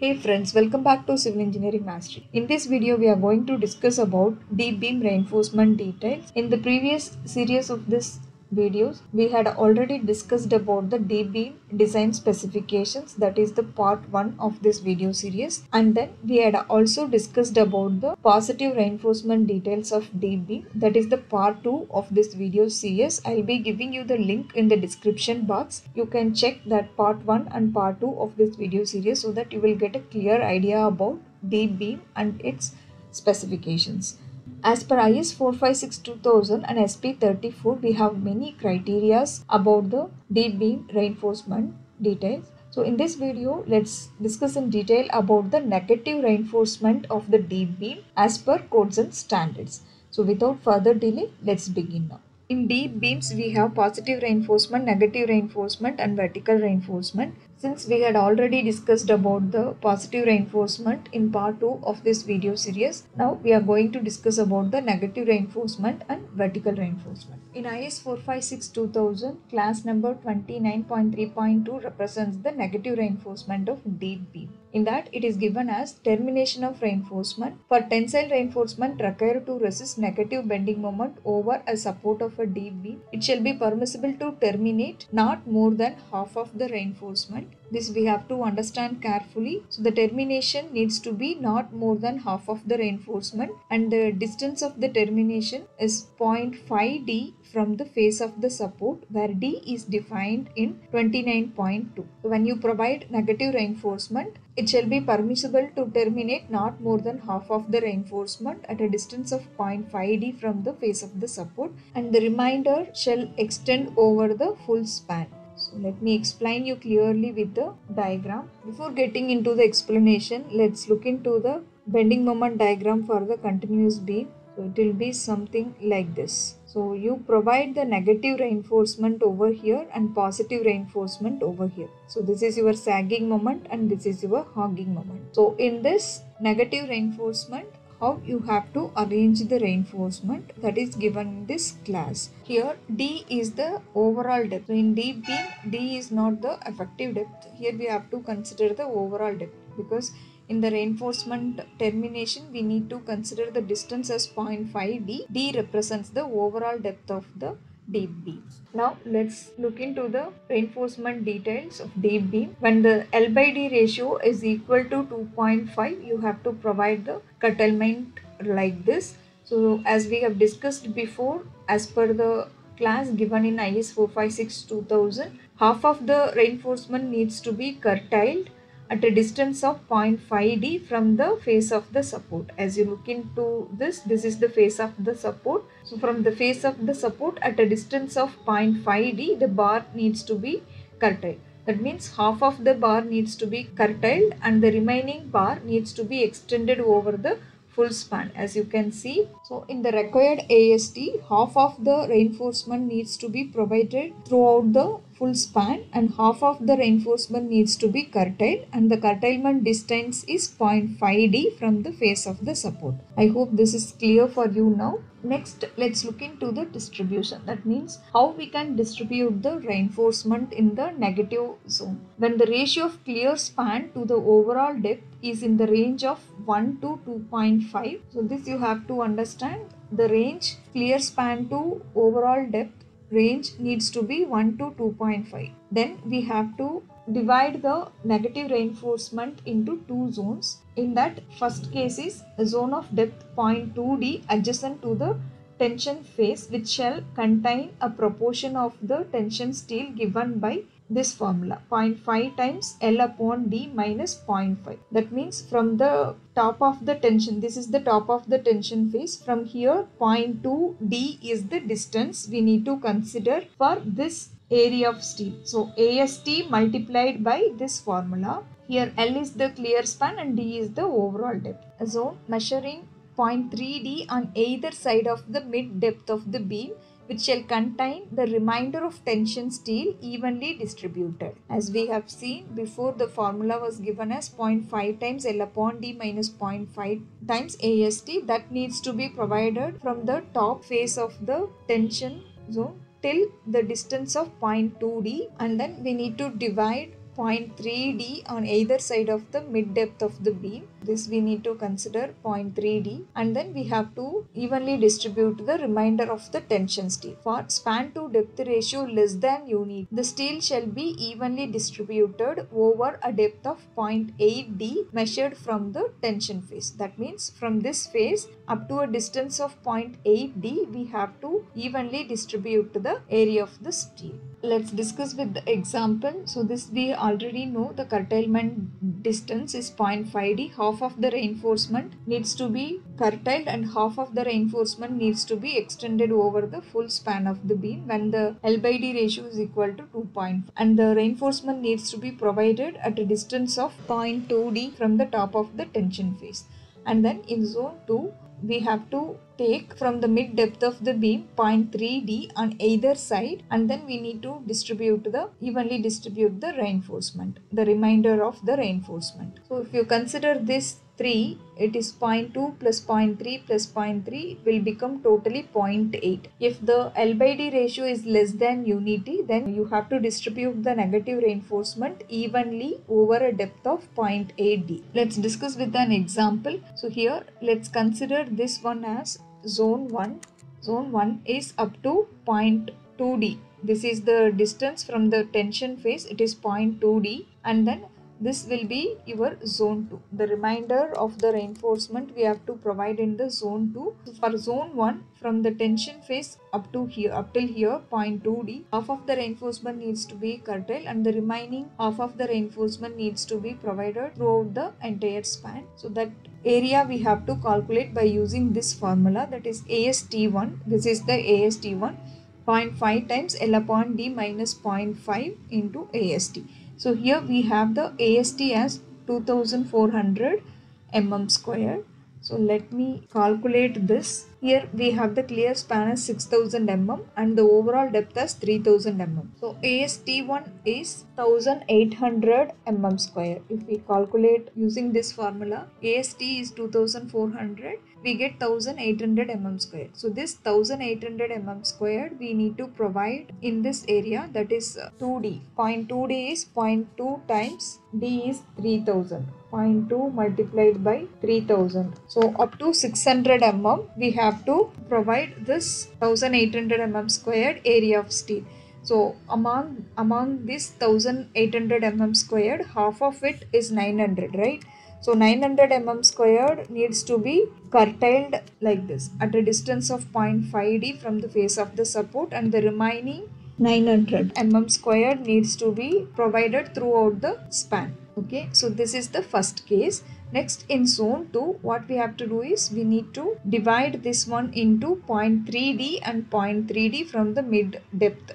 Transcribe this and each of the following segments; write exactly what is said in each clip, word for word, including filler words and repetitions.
Hey friends, welcome back to Civil Engineering Mastery. In this video, we are going to discuss about D-beam reinforcement details. In the previous series of this videos, we had already discussed about the D-beam design specifications, that is the part one of this video series, and then we had also discussed about the positive reinforcement details of D-beam, that is the part two of this video series. I'll be giving you the link in the description box. You can check that part one and part two of this video series so that you will get a clear idea about D-beam and its specifications. As per I S four five six dash two thousand and S P thirty-four, we have many criterias about the D-beam reinforcement details. So in this video, let's discuss in detail about the negative reinforcement of the D-beam as per codes and standards. So without further delay, let's begin now. In D-beams, we have positive reinforcement, negative reinforcement and vertical reinforcement. Since we had already discussed about the positive reinforcement in part two of this video series, now we are going to discuss about the negative reinforcement and vertical reinforcement. In I S four five six dash two thousand, class number twenty-nine point three point two represents the negative reinforcement of D-beam. In that, it is given as termination of reinforcement. For tensile reinforcement required to resist negative bending moment over a support of a D-beam, it shall be permissible to terminate not more than half of the reinforcement. This we have to understand carefully. So the termination needs to be not more than half of the reinforcement, and the distance of the termination is zero point five D from the face of the support, where D is defined in twenty-nine point two. When you provide negative reinforcement, it shall be permissible to terminate not more than half of the reinforcement at a distance of zero point five D from the face of the support, and the remainder shall extend over the full span. So let me explain you clearly with the diagram. Before getting into the explanation, let's look into the bending moment diagram for the continuous beam. So it will be something like this. So you provide the negative reinforcement over here and positive reinforcement over here. So this is your sagging moment and this is your hogging moment. So in this negative reinforcement, how you have to arrange the reinforcement, that is given in this class. Here D is the overall depth. So in D beam, D is not the effective depth. Here we have to consider the overall depth, because in the reinforcement termination we need to consider the distance as zero point five D. D represents the overall depth of the D-beam. Now let's look into the reinforcement details of D-beam. When the L by D ratio is equal to two point five, you have to provide the curtailment like this. So as we have discussed before, as per the class given in I S four five six dash two thousand, half of the reinforcement needs to be curtailed at a distance of zero point five D from the face of the support. As you look into this, this is the face of the support. So from the face of the support at a distance of zero point five D, the bar needs to be curtailed. That means half of the bar needs to be curtailed and the remaining bar needs to be extended over the full span, as you can see. So in the required A S T, half of the reinforcement needs to be provided throughout the full span and half of the reinforcement needs to be curtailed, and the curtailment distance is zero point five D from the face of the support. I hope this is clear for you now. Next, let's look into the distribution. That means how we can distribute the reinforcement in the negative zone. When the ratio of clear span to the overall depth is in the range of one to two point five. So this you have to understand. The range clear span to overall depth range needs to be one to two point five. Then we have to divide the negative reinforcement into two zones. In that, first case is a zone of depth zero point two D adjacent to the tension phase, which shall contain a proportion of the tension steel given by this formula, zero point five times L upon D minus zero point five. That means from the top of the tension, this is the top of the tension phase, from here zero point two D is the distance we need to consider for this area of steel. So A S T multiplied by this formula. Here L is the clear span and D is the overall depth. A zone measuring zero point three D on either side of the mid depth of the beam, which shall contain the remainder of tension steel evenly distributed. As we have seen before, the formula was given as zero point five times L upon D minus zero point five times A S T. That needs to be provided from the top face of the tension zone till the distance of zero point two D, and then we need to divide zero point three D on either side of the mid depth of the beam. This we need to consider zero point three D, and then we have to evenly distribute the remainder of the tension steel. For span to depth ratio less than unit, the steel shall be evenly distributed over a depth of zero point eight D measured from the tension phase. That means from this phase up to a distance of zero point eight D we have to evenly distribute the area of the steel. Let's discuss with the example. So this we already know, the curtailment distance is zero point five D. Half of the reinforcement needs to be curtailed and half of the reinforcement needs to be extended over the full span of the beam when the L by D ratio is equal to two point five, and the reinforcement needs to be provided at a distance of zero point two D from the top of the tension phase. And then in zone two we have to take from the mid depth of the beam zero point three D on either side, and then we need to distribute the evenly distribute the reinforcement, the remainder of the reinforcement. So if you consider this three, it is zero point two plus zero point three plus zero point three, it will become totally zero point eight. If the L by D ratio is less than unity, then you have to distribute the negative reinforcement evenly over a depth of zero point eight D. Let's discuss with an example. So here let's consider this one as zone one. Zone one is up to zero point two D. This is the distance from the tension phase, it is zero point two D, and then this will be your zone two. The remainder of the reinforcement we have to provide in the zone two. So for zone one, from the tension phase up to here, up till here zero point two D, half of the reinforcement needs to be curtailed and the remaining half of the reinforcement needs to be provided throughout the entire span. So that area we have to calculate by using this formula, that is A S T one. This is the A S T one, zero point five times L upon D minus zero point five into A S T. So here we have the A S T as two thousand four hundred mm square. So let me calculate this. Here we have the clear span as six thousand mm and the overall depth as three thousand mm. So A S T one is one thousand eight hundred mm square. If we calculate using this formula, A S T is two thousand four hundred, we get one thousand eight hundred mm squared. So this one thousand eight hundred mm squared we need to provide in this area, that is two D. zero point two D is zero point two times D is three thousand. zero point two multiplied by three thousand. So up to six hundred mm we have to provide this one thousand eight hundred mm squared area of steel. So among, among this one thousand eight hundred mm squared, half of it is nine hundred, right? So nine hundred mm squared needs to be curtailed like this at a distance of zero point five D from the face of the support, and the remaining nine hundred mm squared needs to be provided throughout the span. Okay, so this is the first case. Next, in zone two, what we have to do is we need to divide this one into zero point three D and zero point three D from the mid depth.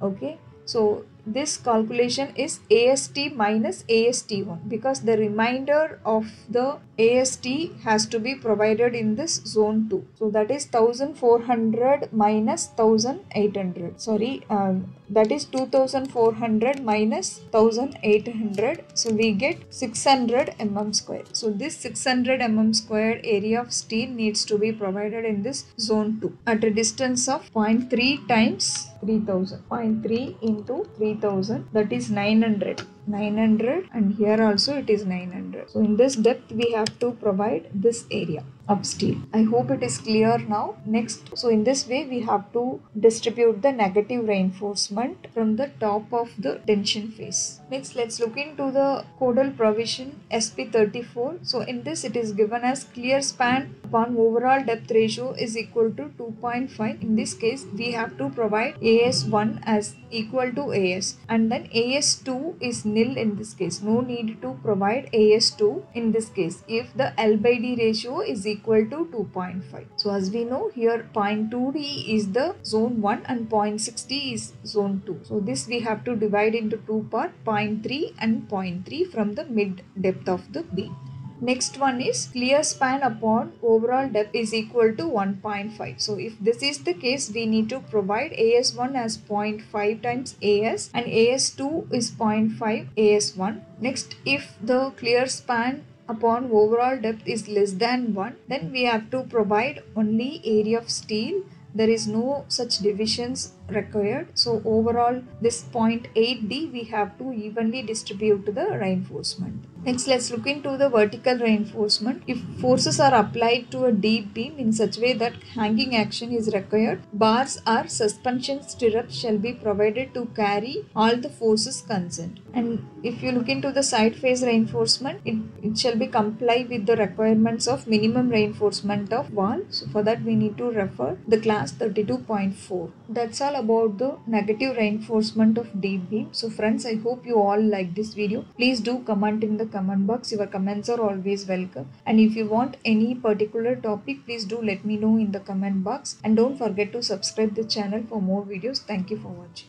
Okay, so this calculation is A S T minus A S T one, because the remainder of the A S T has to be provided in this zone two. So that is one thousand four hundred minus one thousand eight hundred. Sorry, um, that is two thousand four hundred minus one thousand eight hundred. So we get six hundred mm square. So this six hundred mm square area of steel needs to be provided in this zone two at a distance of zero point three times three thousand. zero point three into three thousand, that is nine hundred. nine hundred, and here also it is nine hundred. So in this depth we have to provide this area of steel. I hope it is clear now. Next, so in this way we have to distribute the negative reinforcement from the top of the tension phase. Next, let's look into the codal provision S P thirty-four. So in this it is given as clear span upon overall depth ratio is equal to two point five. In this case we have to provide A S one as equal to A S, and then A S two is nil in this case. No need to provide A S two in this case if the L by D ratio is equal equal to two point five. So as we know, here zero point two D is the zone one and zero point six D is zone two. So this we have to divide into two parts, zero point three and zero point three from the mid depth of the beam. Next one is clear span upon overall depth is equal to one point five. So if this is the case, we need to provide A S one as zero point five times A S, and A S two is zero point five A S one. Next, if the clear span upon overall depth is less than one, then we have to provide only area of steel there is no such divisions required. So overall this zero point eight D we have to evenly distribute to the reinforcement. Next, let's look into the vertical reinforcement. If forces are applied to a deep beam in such way that hanging action is required, bars or suspension stirrups shall be provided to carry all the forces concerned. And if you look into the side face reinforcement, it, it shall be comply with the requirements of minimum reinforcement of wall. So for that we need to refer the class thirty-two point four. That's all about the negative reinforcement of deep beam. So friends, I hope you all like this video. Please do comment in the comment box. Your comments are always welcome, and if you want any particular topic, please do let me know in the comment box, and don't forget to subscribe the channel for more videos. Thank you for watching.